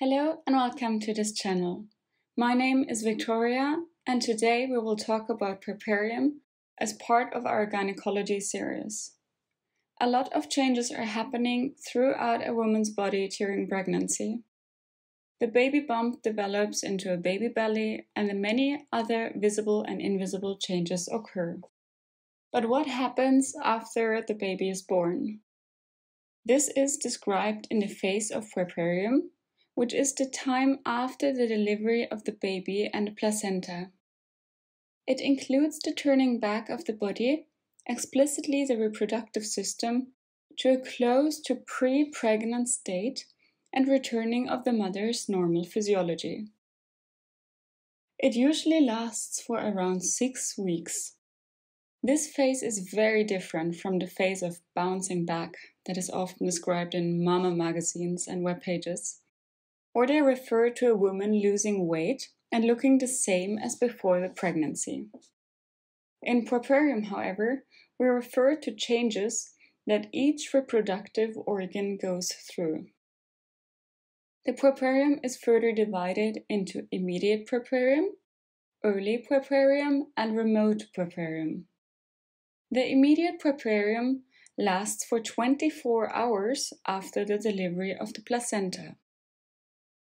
Hello and welcome to this channel. My name is Victoria and today we will talk about puerperium as part of our gynecology series. A lot of changes are happening throughout a woman's body during pregnancy. The baby bump develops into a baby belly and the many other visible and invisible changes occur. But what happens after the baby is born? This is described in the phase of puerperium, which is the time after the delivery of the baby and the placenta. It includes the turning back of the body, explicitly the reproductive system, to a close to pre-pregnant state and returning of the mother's normal physiology. It usually lasts for around 6 weeks. This phase is very different from the phase of bouncing back that is often described in mama magazines and web pages, or they refer to a woman losing weight and looking the same as before the pregnancy. In puerperium, however, we refer to changes that each reproductive organ goes through. The puerperium is further divided into immediate puerperium, early puerperium, and remote puerperium. The immediate puerperium lasts for 24 hours after the delivery of the placenta.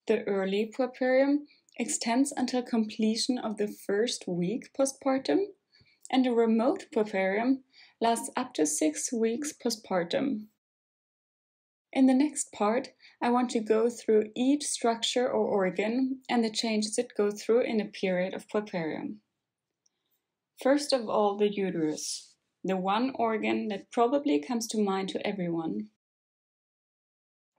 The early puerperium extends until completion of the first week postpartum, and the remote puerperium lasts up to 6 weeks postpartum. In the next part, I want to go through each structure or organ and the changes it goes through in the period of puerperium. First of all, the uterus, the one organ that probably comes to mind to everyone.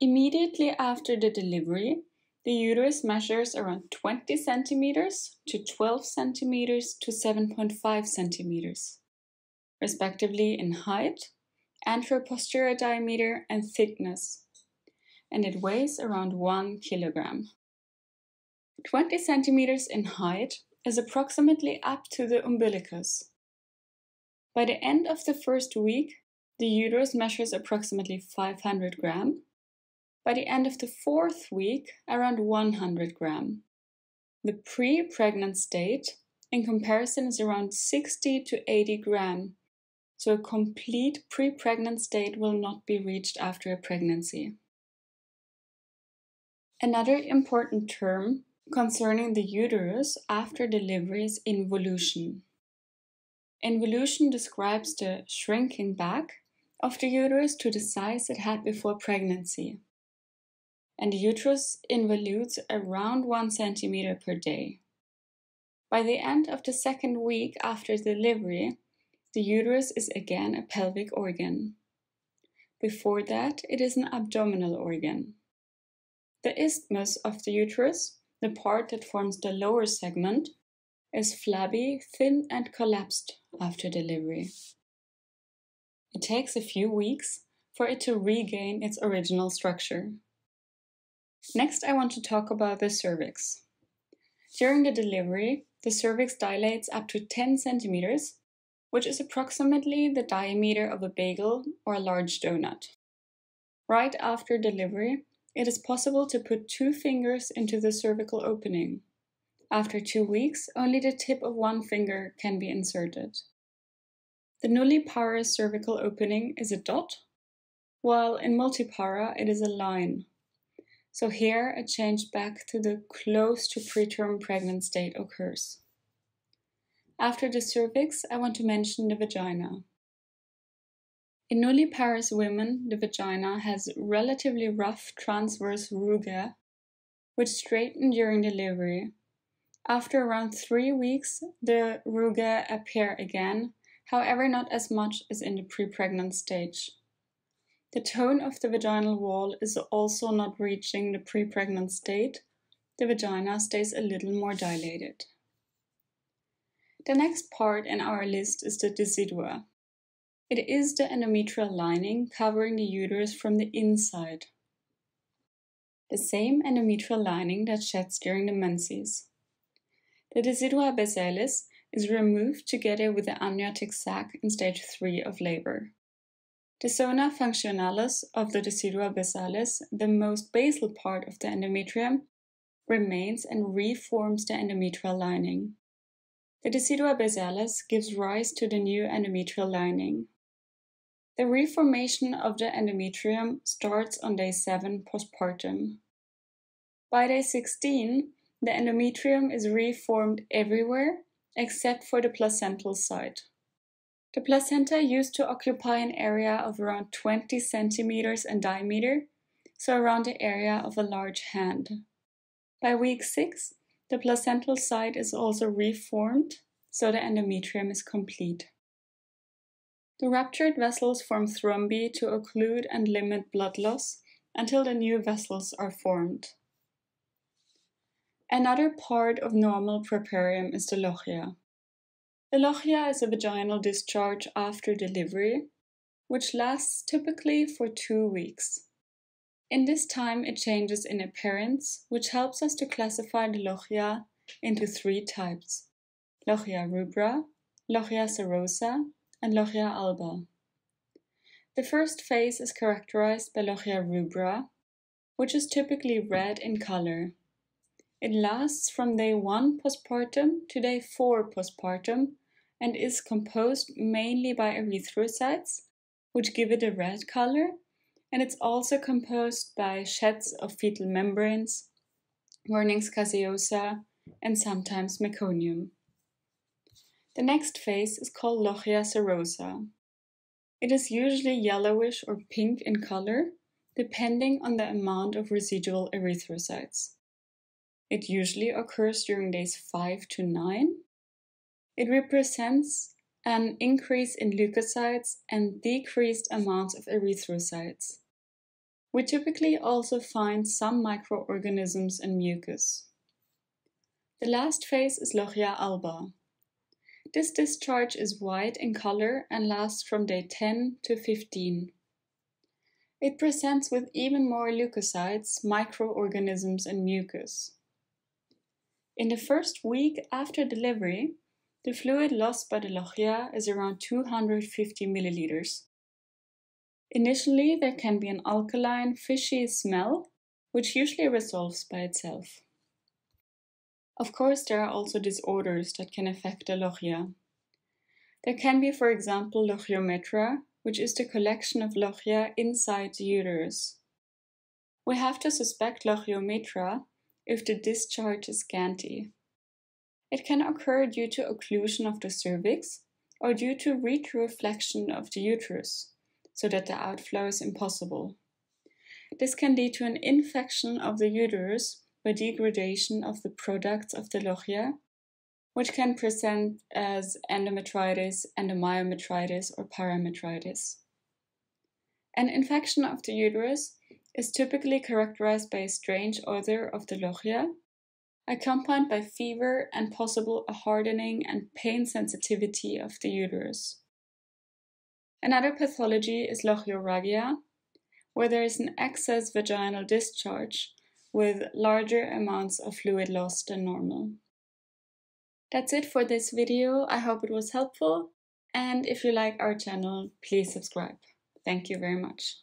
Immediately after the delivery, the uterus measures around 20 centimeters to 12 centimeters to 7.5 centimeters, respectively in height, anteroposterior diameter, and thickness, and it weighs around 1 kilogram. 20 centimeters in height is approximately up to the umbilicus. By the end of the first week, the uterus measures approximately 500 grams. By the end of the 4th week, around 100 grams. The pre-pregnant state, in comparison, is around 60 to 80 grams, so a complete pre-pregnant state will not be reached after a pregnancy. Another important term concerning the uterus after delivery is involution. Involution describes the shrinking back of the uterus to the size it had before pregnancy, and the uterus involutes around 1 centimeter per day. By the end of the 2nd week after delivery, the uterus is again a pelvic organ. Before that, it is an abdominal organ. The isthmus of the uterus, the part that forms the lower segment, is flabby, thin, and collapsed after delivery. It takes a few weeks for it to regain its original structure. Next, I want to talk about the cervix. During the delivery, the cervix dilates up to 10 centimeters, which is approximately the diameter of a bagel or a large donut. Right after delivery, it is possible to put 2 fingers into the cervical opening. After 2 weeks, only the tip of 1 finger can be inserted. The nulliparous cervical opening is a dot, while in multipara it is a line. So here, a change back to the close to preterm pregnant state occurs. After the cervix, I want to mention the vagina. In nulliparous women, the vagina has relatively rough transverse rugae, which straighten during delivery. After around 3 weeks, the rugae appear again, however not as much as in the pre-pregnant stage. The tone of the vaginal wall is also not reaching the pre-pregnant state. The vagina stays a little more dilated. The next part in our list is the decidua. It is the endometrial lining covering the uterus from the inside. The same endometrial lining that sheds during the menses. The decidua basalis is removed together with the amniotic sac in stage 3 of labor. The zona functionalis of the decidua basalis, the most basal part of the endometrium, remains and reforms the endometrial lining. The decidua basalis gives rise to the new endometrial lining. The reformation of the endometrium starts on day 7 postpartum. By day 16, the endometrium is reformed everywhere except for the placental site. The placenta used to occupy an area of around 20 centimeters in diameter, so around the area of a large hand. By week 6, the placental site is also reformed, so the endometrium is complete. The ruptured vessels form thrombi to occlude and limit blood loss until the new vessels are formed. Another part of normal puerperium is the lochia. The lochia is a vaginal discharge after delivery, which lasts typically for 2 weeks. In this time, it changes in appearance, which helps us to classify the lochia into 3 types: lochia rubra, lochia serosa, and lochia alba. The first phase is characterized by lochia rubra, which is typically red in color. It lasts from day 1 postpartum to day 4 postpartum and is composed mainly by erythrocytes, which give it a red color, and it's also composed by sheds of fetal membranes, vernix caseosa, and sometimes meconium. The next phase is called lochia serosa. It is usually yellowish or pink in color, depending on the amount of residual erythrocytes. It usually occurs during days 5 to 9. It represents an increase in leukocytes and decreased amounts of erythrocytes. We typically also find some microorganisms in mucus. The last phase is lochia alba. This discharge is white in color and lasts from day 10 to 15. It presents with even more leukocytes, microorganisms, and mucus. In the first week after delivery, the fluid lost by the lochia is around 250 milliliters. Initially, there can be an alkaline, fishy smell, which usually resolves by itself. Of course, there are also disorders that can affect the lochia. There can be, for example, lochiometra, which is the collection of lochia inside the uterus. We have to suspect lochiometra if the discharge is scanty. It can occur due to occlusion of the cervix or due to retroflexion of the uterus, so that the outflow is impossible. This can lead to an infection of the uterus by degradation of the products of the lochia, which can present as endometritis, endomyometritis, or parametritis. An infection of the uterus is typically characterized by a strange odor of the lochia, accompanied by fever and possible hardening and pain sensitivity of the uterus. Another pathology is lochiorrhagia, where there is an excess vaginal discharge with larger amounts of fluid loss than normal. That's it for this video. I hope it was helpful, and if you like our channel, please subscribe. Thank you very much.